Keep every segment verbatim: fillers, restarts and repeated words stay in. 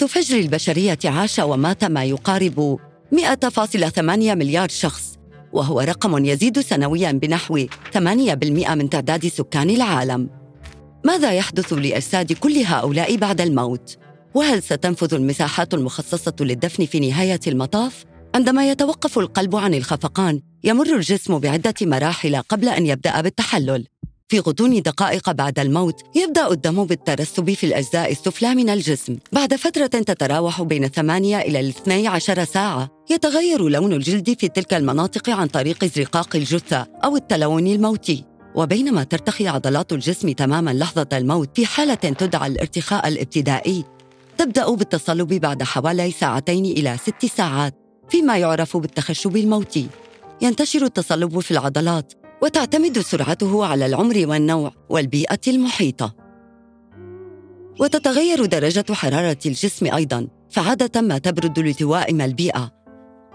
منذ فجر البشرية عاش ومات ما يقارب مئة فاصلة ثمانية مليار شخص، وهو رقم يزيد سنوياً بنحو ثمانية بالمئة من تعداد سكان العالم. ماذا يحدث لأجساد كل هؤلاء بعد الموت؟ وهل ستنفذ المساحات المخصصة للدفن في نهاية المطاف؟ عندما يتوقف القلب عن الخفقان، يمر الجسم بعدة مراحل قبل أن يبدأ بالتحلل. في غضون دقائق بعد الموت، يبدأ الدم بالترسب في الأجزاء السفلى من الجسم. بعد فترة تتراوح بين ثمانية إلى اثنتي عشرة ساعة، يتغير لون الجلد في تلك المناطق عن طريق ازرقاق الجثة أو التلون الموتي. وبينما ترتخي عضلات الجسم تماماً لحظة الموت في حالة تدعى الارتخاء الابتدائي، تبدأ بالتصلب بعد حوالي ساعتين إلى ست ساعات، فيما يعرف بالتخشب الموتي. ينتشر التصلب في العضلات، وتعتمد سرعته على العمر والنوع والبيئة المحيطة. وتتغير درجة حرارة الجسم أيضاً، فعادة ما تبرد لتوائم البيئة.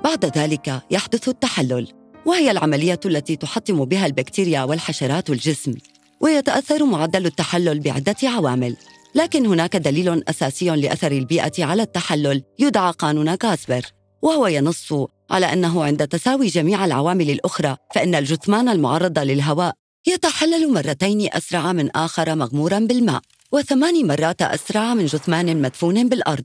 بعد ذلك يحدث التحلل، وهي العملية التي تحطم بها البكتيريا والحشرات الجسم. ويتأثر معدل التحلل بعدة عوامل، لكن هناك دليل أساسي لأثر البيئة على التحلل يدعى قانون كاسبر، وهو ينص على أنه عند تساوي جميع العوامل الأخرى فإن الجثمان المعرض للهواء يتحلل مرتين أسرع من آخر مغموراً بالماء، وثمان مرات أسرع من جثمان مدفون بالأرض.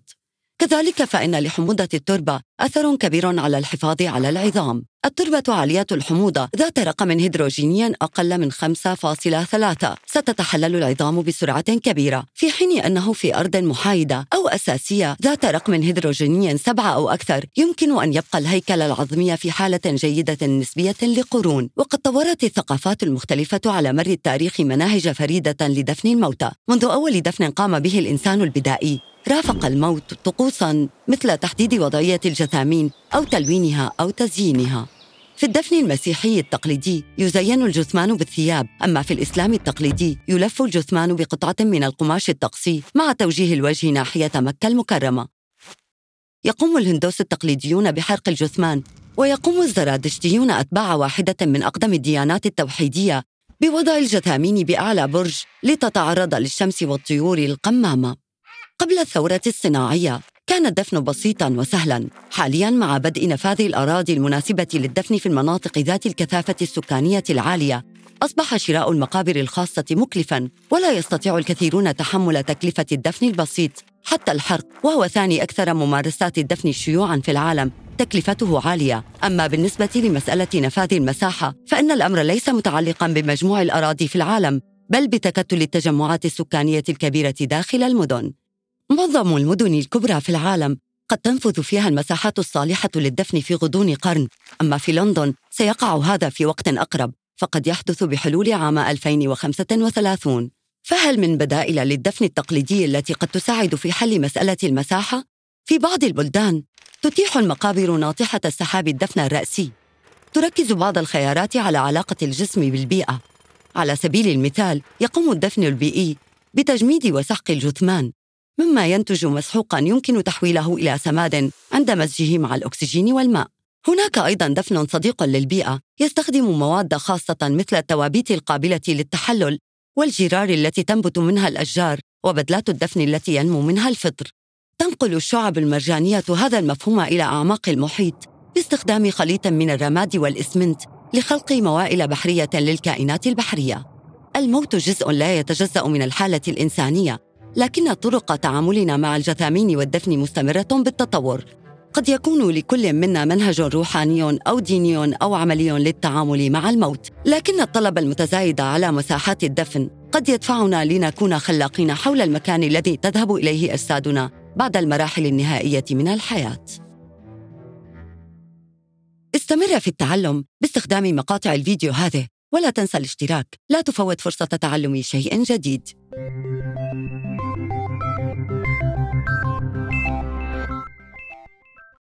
كذلك فإن لحموضة التربة أثر كبير على الحفاظ على العظام. التربة عالية الحموضة ذات رقم هيدروجيني أقل من خمسة فاصلة ثلاثة، ستتحلل العظام بسرعة كبيرة، في حين أنه في أرض محايدة أو أساسية ذات رقم هيدروجيني سبعة أو أكثر يمكن أن يبقى الهيكل العظمي في حالة جيدة نسبية لقرون. وقد طورت الثقافات المختلفة على مر التاريخ مناهج فريدة لدفن الموتى. منذ أول دفن قام به الإنسان البدائي، رافق الموت طقوساً مثل تحديد وضعية الجثامين أو تلوينها أو تزيينها. في الدفن المسيحي التقليدي يزين الجثمان بالثياب، أما في الإسلام التقليدي يلف الجثمان بقطعة من القماش الطقسي مع توجيه الوجه ناحية مكة المكرمة. يقوم الهندوس التقليديون بحرق الجثمان، ويقوم الزرادشتيون أتباع واحدة من أقدم الديانات التوحيدية بوضع الجثامين بأعلى برج لتتعرض للشمس والطيور القمامة. قبل الثورة الصناعية كان الدفن بسيطاً وسهلاً. حالياً مع بدء نفاذ الأراضي المناسبة للدفن في المناطق ذات الكثافة السكانية العالية، أصبح شراء المقابر الخاصة مكلفاً، ولا يستطيع الكثيرون تحمل تكلفة الدفن البسيط حتى الحرق، وهو ثاني أكثر ممارسات الدفن شيوعاً في العالم، تكلفته عالية. أما بالنسبة لمسألة نفاذ المساحة فإن الأمر ليس متعلقاً بمجموع الأراضي في العالم، بل بتكتل التجمعات السكانية الكبيرة داخل المدن. معظم المدن الكبرى في العالم قد تنفذ فيها المساحات الصالحة للدفن في غضون قرن، أما في لندن سيقع هذا في وقت أقرب، فقد يحدث بحلول عام ألفين وخمسة وثلاثين. فهل من بدائل للدفن التقليدي التي قد تساعد في حل مسألة المساحة؟ في بعض البلدان تتيح المقابر ناطحة السحاب الدفن الرأسي. تركز بعض الخيارات على علاقة الجسم بالبيئة. على سبيل المثال يقوم الدفن البيئي بتجميد وسحق الجثمان، مما ينتج مسحوقاً يمكن تحويله إلى سماد عند مزجه مع الأكسجين والماء. هناك أيضاً دفن صديق للبيئة يستخدم مواد خاصة مثل التوابيت القابلة للتحلل والجرار التي تنبت منها الأشجار وبدلات الدفن التي ينمو منها الفطر. تنقل الشعب المرجانية هذا المفهوم إلى أعماق المحيط باستخدام خليط من الرماد والإسمنت لخلق موائل بحرية للكائنات البحرية. الموت جزء لا يتجزأ من الحالة الإنسانية، لكن طرق تعاملنا مع الجثامين والدفن مستمرة بالتطور. قد يكون لكل منا منهج روحاني أو ديني أو عملي للتعامل مع الموت، لكن الطلب المتزايد على مساحات الدفن قد يدفعنا لنكون خلاقين حول المكان الذي تذهب إليه أجسادنا بعد المراحل النهائية من الحياة. استمر في التعلم باستخدام مقاطع الفيديو هذه، ولا تنسى الاشتراك، لا تفوت فرصة تعلم شيء جديد.